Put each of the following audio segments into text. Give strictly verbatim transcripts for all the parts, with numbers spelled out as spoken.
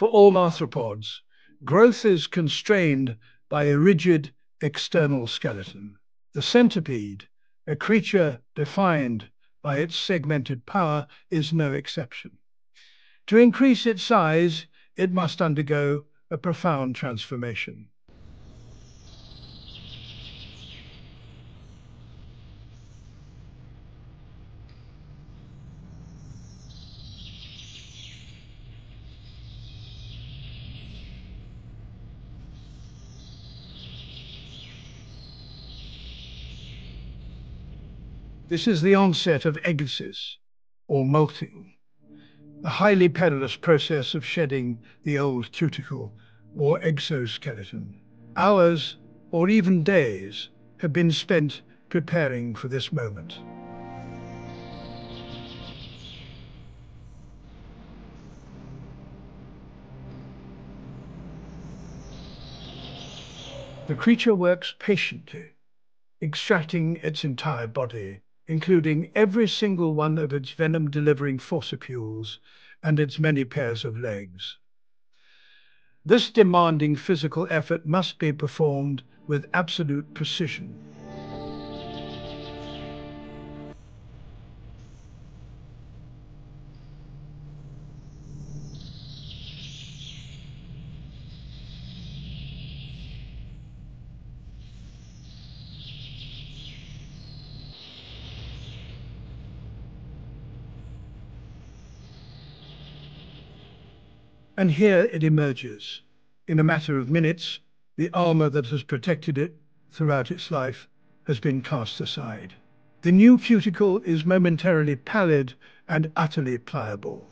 for all arthropods, growth is constrained by a rigid external skeleton. The centipede, a creature defined by its segmented power, is no exception. To increase its size, it must undergo a profound transformation. This is the onset of ecdysis, or molting, a highly perilous process of shedding the old cuticle, or exoskeleton. Hours, or even days, have been spent preparing for this moment. The creature works patiently, extracting its entire body, including every single one of its venom-delivering forcipules and its many pairs of legs. This demanding physical effort must be performed with absolute precision. And here it emerges. In a matter of minutes, the armor that has protected it throughout its life has been cast aside. The new cuticle is momentarily pallid and utterly pliable.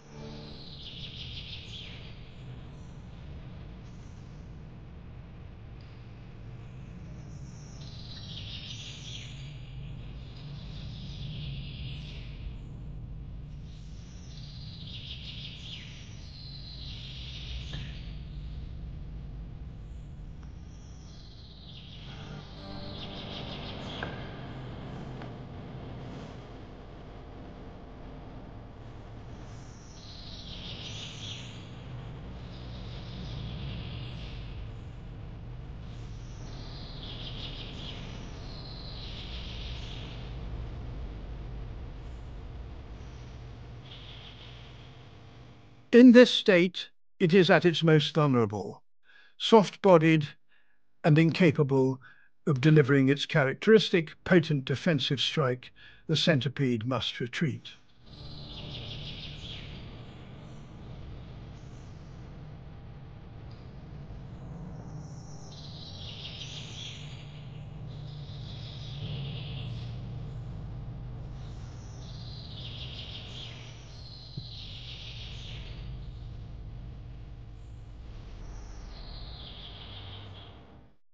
In this state, it is at its most vulnerable, soft-bodied and incapable of delivering its characteristic potent defensive strike. The centipede must retreat.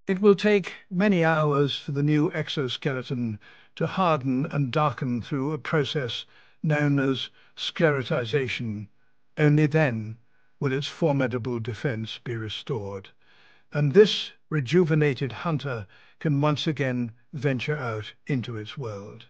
It will take many hours for the new exoskeleton to harden and darken through a process known as sclerotization. Only then will its formidable defense be restored, and this rejuvenated hunter can once again venture out into its world.